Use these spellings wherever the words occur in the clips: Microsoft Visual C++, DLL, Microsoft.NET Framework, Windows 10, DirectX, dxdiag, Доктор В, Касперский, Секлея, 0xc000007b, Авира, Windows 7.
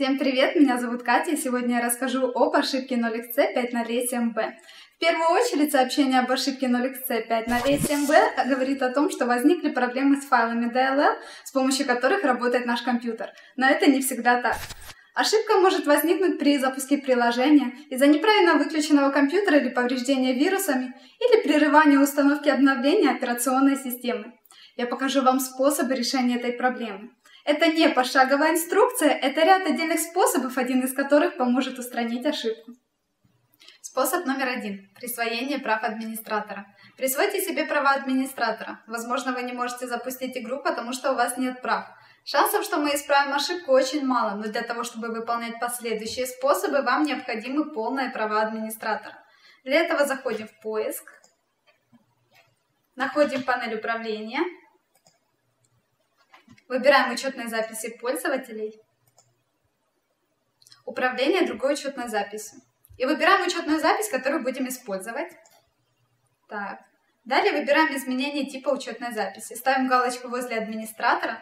Всем привет, меня зовут Катя, и сегодня я расскажу об ошибке 0xc000007b. В первую очередь, сообщение об ошибке 0xc000007b говорит о том, что возникли проблемы с файлами DLL, с помощью которых работает наш компьютер. Но это не всегда так. Ошибка может возникнуть при запуске приложения, из-за неправильно выключенного компьютера или повреждения вирусами, или прерывании установки обновления операционной системы. Я покажу вам способы решения этой проблемы. Это не пошаговая инструкция, это ряд отдельных способов, один из которых поможет устранить ошибку. Способ номер один. Присвоение прав администратора. Присвойте себе права администратора. Возможно, вы не можете запустить игру, потому что у вас нет прав. Шансов, что мы исправим ошибку, очень мало, но для того, чтобы выполнять последующие способы, вам необходимы полные права администратора. Для этого заходим в поиск, находим панель управления, выбираем учетные записи пользователей, управление другой учетной записью. И выбираем учетную запись, которую будем использовать. Так. Далее выбираем изменение типа учетной записи. Ставим галочку возле администратора.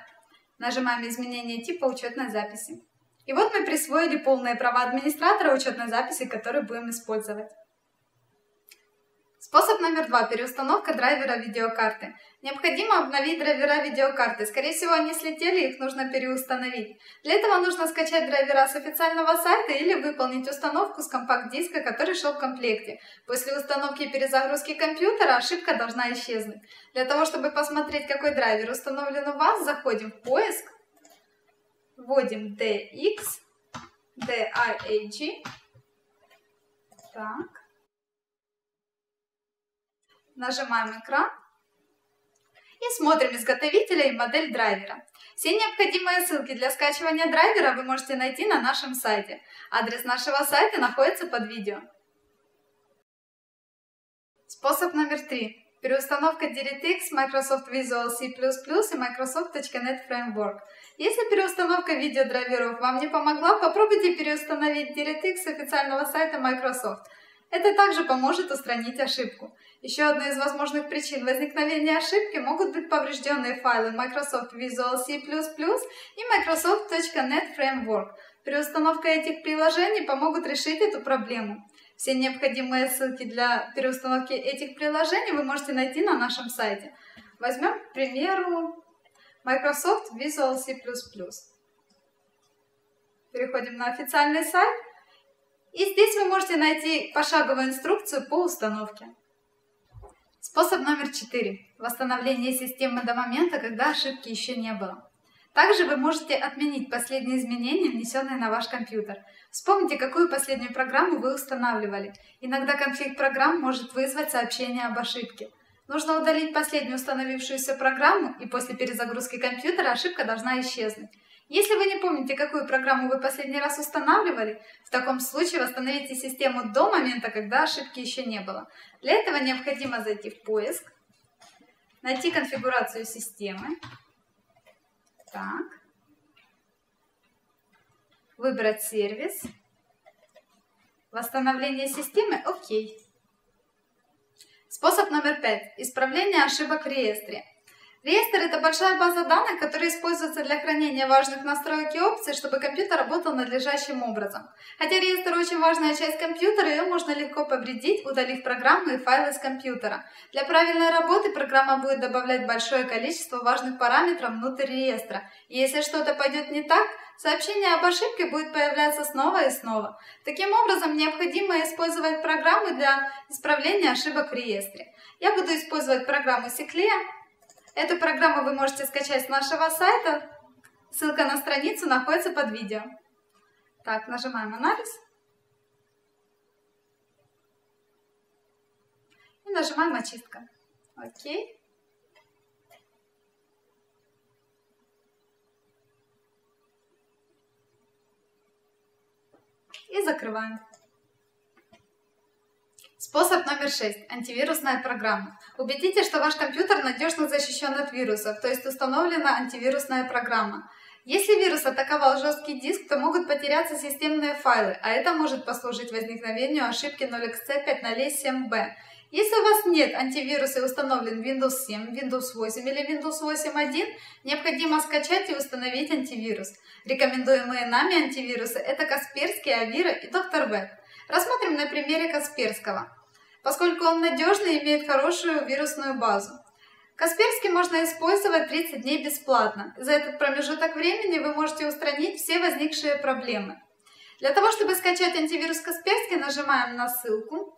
Нажимаем «Изменение типа учетной записи». И вот мы присвоили полные права администратора учетной записи, которую будем использовать. Способ номер два. Переустановка драйвера видеокарты. Необходимо обновить драйвера видеокарты. Скорее всего, они слетели, их нужно переустановить. Для этого нужно скачать драйвера с официального сайта или выполнить установку с компакт-диска, который шел в комплекте. После установки и перезагрузки компьютера ошибка должна исчезнуть. Для того, чтобы посмотреть, какой драйвер установлен у вас, заходим в поиск, вводим dxdiag. Так. Нажимаем экран и смотрим изготовителя и модель драйвера. Все необходимые ссылки для скачивания драйвера вы можете найти на нашем сайте. Адрес нашего сайта находится под видео. Способ номер три. Переустановка DirectX, Microsoft Visual C++ и Microsoft.NET Framework. Если переустановка видеодрайверов вам не помогла, попробуйте переустановить DirectX с официального сайта Microsoft. Это также поможет устранить ошибку. Еще одной из возможных причин возникновения ошибки могут быть поврежденные файлы Microsoft Visual C++ и Microsoft.NET Framework. Переустановка этих приложений помогут решить эту проблему. Все необходимые ссылки для переустановки этих приложений вы можете найти на нашем сайте. Возьмем, к примеру, Microsoft Visual C++. Переходим на официальный сайт. И здесь вы можете найти пошаговую инструкцию по установке. Способ номер 4. Восстановление системы до момента, когда ошибки еще не было. Также вы можете отменить последние изменения, внесенные на ваш компьютер. Вспомните, какую последнюю программу вы устанавливали. Иногда конфликт программ может вызвать сообщение об ошибке. Нужно удалить последнюю установившуюся программу, и после перезагрузки компьютера ошибка должна исчезнуть. Если вы не помните, какую программу вы последний раз устанавливали, в таком случае восстановите систему до момента, когда ошибки еще не было. Для этого необходимо зайти в поиск, найти конфигурацию системы, так, выбрать сервис, восстановление системы, ОК. Способ номер 5. Исправление ошибок в реестре. Реестр – это большая база данных, которая используется для хранения важных настроек и опций, чтобы компьютер работал надлежащим образом. Хотя реестр – очень важная часть компьютера, ее можно легко повредить, удалив программы и файлы с компьютера. Для правильной работы программа будет добавлять большое количество важных параметров внутрь реестра. И если что-то пойдет не так, сообщение об ошибке будет появляться снова и снова. Таким образом, необходимо использовать программы для исправления ошибок в реестре. Я буду использовать программу Секлея. Эту программу вы можете скачать с нашего сайта. Ссылка на страницу находится под видео. Так, нажимаем «Анализ». И нажимаем «Очистка». Окей. И закрываем. Способ номер 6. Антивирусная программа. Убедитесь, что ваш компьютер надежно защищен от вирусов, то есть установлена антивирусная программа. Если вирус атаковал жесткий диск, то могут потеряться системные файлы, а это может послужить возникновению ошибки 0xc000007b. Если у вас нет антивируса и установлен Windows 7, Windows 8 или Windows 8.1, необходимо скачать и установить антивирус. Рекомендуемые нами антивирусы – это Касперский, Авира и Доктор В. Рассмотрим на примере Касперского, поскольку он надежный и имеет хорошую вирусную базу. Касперский можно использовать 30 дней бесплатно. За этот промежуток времени вы можете устранить все возникшие проблемы. Для того, чтобы скачать антивирус Касперский, нажимаем на ссылку.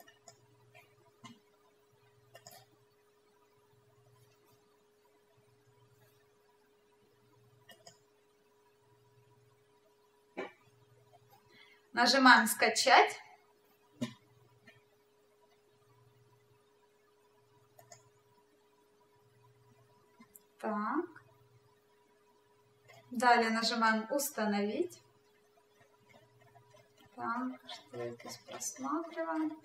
Нажимаем «Скачать». Так. Далее нажимаем «Установить». Так, что здесь просматриваем.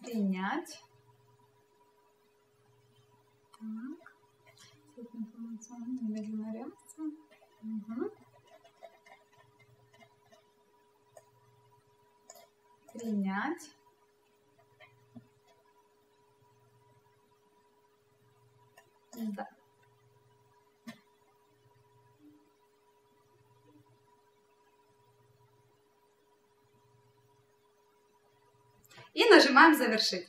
«Принять». Так. Медленная реакция. Угу. «Принять». Да. И нажимаем «Завершить».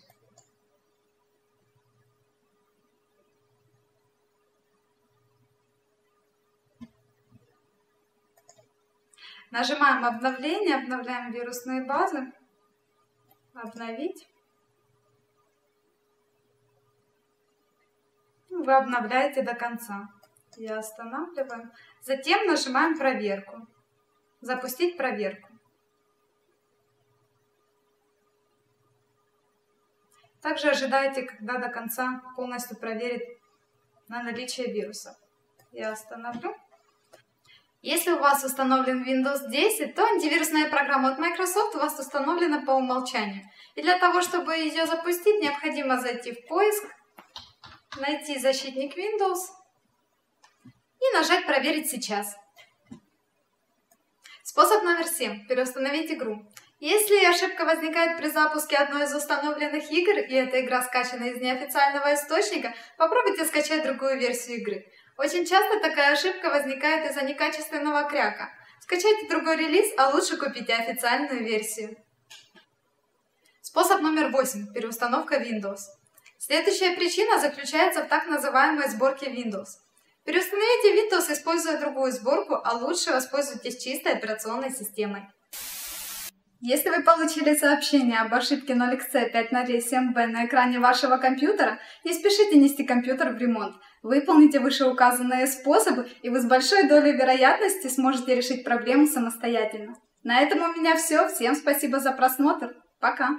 Нажимаем «Обновление», обновляем вирусные базы, «Обновить». Вы обновляете до конца. Я останавливаю. Затем нажимаем «Проверку». «Запустить проверку». Также ожидаете, когда до конца полностью проверит на наличие вируса. Я остановлю. Если у вас установлен Windows 10, то антивирусная программа от Microsoft у вас установлена по умолчанию. И для того, чтобы ее запустить, необходимо зайти в поиск, найти «Защитник Windows» и нажать «Проверить сейчас». Способ номер 7. Переустановить игру. Если ошибка возникает при запуске одной из установленных игр, и эта игра скачана из неофициального источника, попробуйте скачать другую версию игры. Очень часто такая ошибка возникает из-за некачественного кряка. Скачайте другой релиз, а лучше купите официальную версию. Способ номер 8. Переустановка Windows. Следующая причина заключается в так называемой сборке Windows. Переустановите Windows, используя другую сборку, а лучше воспользуйтесь чистой операционной системой. Если вы получили сообщение об ошибке 0xc000007b на экране вашего компьютера, не спешите нести компьютер в ремонт. Выполните вышеуказанные способы, и вы с большой долей вероятности сможете решить проблему самостоятельно. На этом у меня все. Всем спасибо за просмотр. Пока!